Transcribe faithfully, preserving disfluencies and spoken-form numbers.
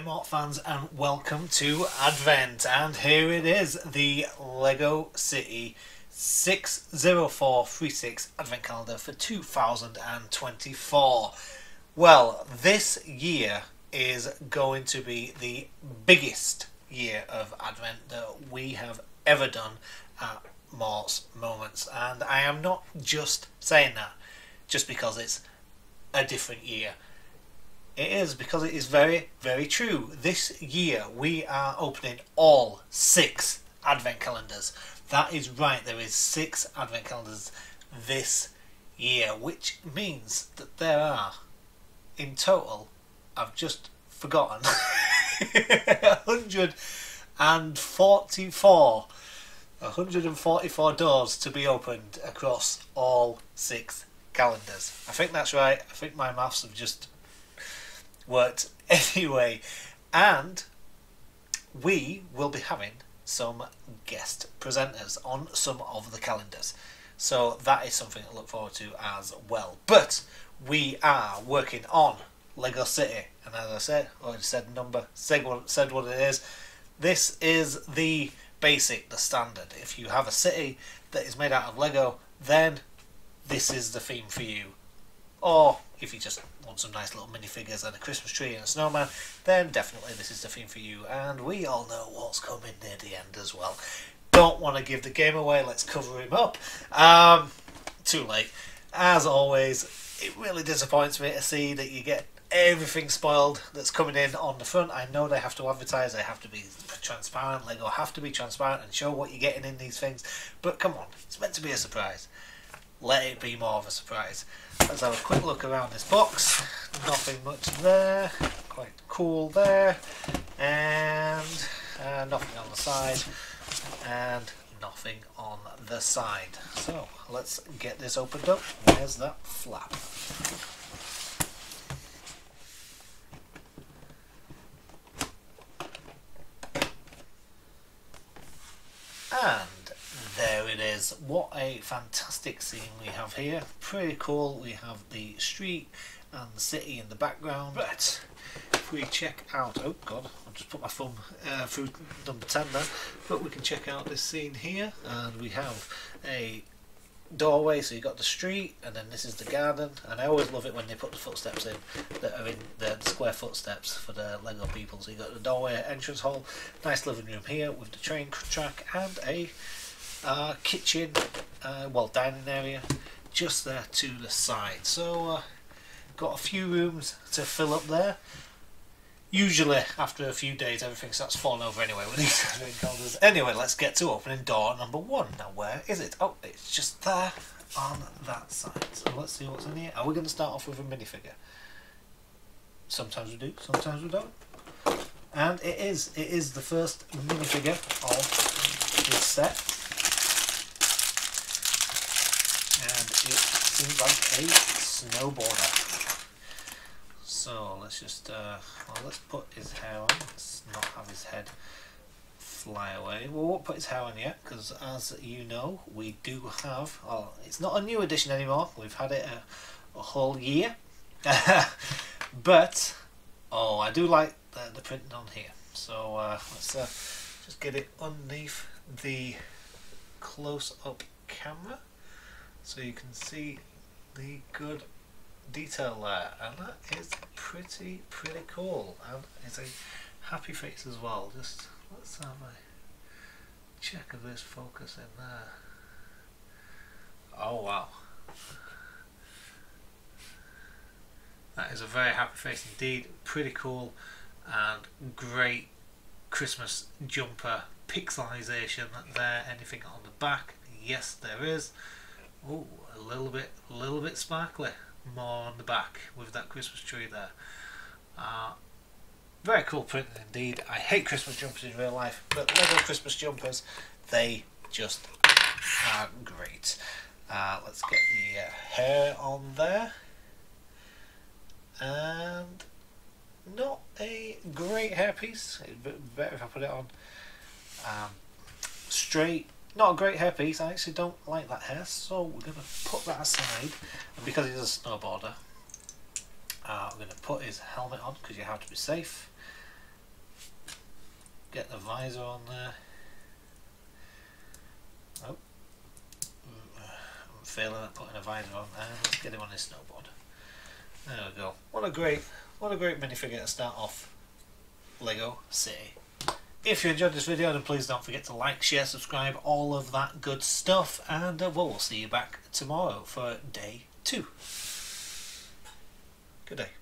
there, Mort fans, and welcome to Advent. And here it is, the Lego City six oh four three six Advent Calendar for two thousand twenty-four. Well, this year is going to be the biggest year of Advent that we have ever done at Morrt's Moments. And I am not just saying that just because it's a different year. It is, because it is very, very true. This year we are opening all six Advent calendars. That is right, there is six Advent calendars this year, which means that there are, in total, I've just forgotten, one hundred forty-four. one hundred forty-four doors to be opened across all six calendars. I think that's right. I think my maths have just worked anyway, and we will be having some guest presenters on some of the calendars, so that is something to look forward to as well. But we are working on Lego City, and as I said, already said number, said what, said what it is. This is the basic, the standard. If you have a city that is made out of Lego, then this is the theme for you. Or if you just want some nice little minifigures and a Christmas tree and a snowman, then definitely this is the theme for you. And we all know what's coming near the end as well. Don't want to give the game away, let's cover him up. Um, too late. As always, it really disappoints me to see that you get everything spoiled that's coming in on the front. I know they have to advertise, they have to be transparent, Lego have to be transparent and show what you're getting in these things. But come on, it's meant to be a surprise. Let it be more of a surprise. Let's have a quick look around this box. Nothing much there. Quite cool there. And uh, nothing on the side. And nothing on the side. So let's get this opened up. Where's that flap? And there it is. What a fantastic scene we have here. Pretty cool. We have the street and the city in the background. But if we check out, oh god, I'll just put my thumb uh, through number ten there. But we can check out this scene here, and we have a doorway, so you've got the street, and then this is the garden. And I always love it when they put the footsteps in that are in the square footsteps for the Lego people. So you've got the doorway, entrance hall, nice living room here with the train track, and a uh, kitchen, uh, well, dining area just there to the side. So uh, got a few rooms to fill up there. Usually after a few days everything starts falling over anyway with these Advent calendars. Anyway, let's get to opening door number one. Now where is it? Oh, it's just there on that side. So let's see what's in here. Are we going to start off with a minifigure? Sometimes we do, sometimes we don't. And it is, it is the first minifigure of this set. And it seems like a snowboarder. So let's just, uh, well, let's put his hair on, let's not have his head fly away. Well, we won't put his hair on yet, because as you know, we do have, well, it's not a new edition anymore, we've had it a, a whole year. But, oh, I do like the, the printing on here. So uh, let's uh, just get it underneath the close-up camera, so you can see the good detail there, and that is pretty pretty cool. And it's a happy face as well. Just let's have a check of this focus in there. Oh wow, that is a very happy face indeed. Pretty cool, and great Christmas jumper pixelization there. Anything on the back? Yes, there is. Oh, a little bit a little bit sparkly more on the back with that Christmas tree there. Uh, very cool print indeed. I hate Christmas jumpers in real life, but Lego Christmas jumpers, they just are great. Uh, let's get the uh, hair on there. And not a great hairpiece. It'd be better if I put it on um, straight. Not a great hairpiece. I actually don't like that hair, so we're going to put that aside. And because he's a snowboarder, uh, I'm going to put his helmet on because you have to be safe. get the visor on there. Oh, I'm failing at putting a visor on there. Let's get him on his snowboard. There we go. What a great, what a great minifigure to start off Lego City. If you enjoyed this video, then please don't forget to like, share, subscribe, all of that good stuff, and uh, we'll see you back tomorrow for day two. Good day.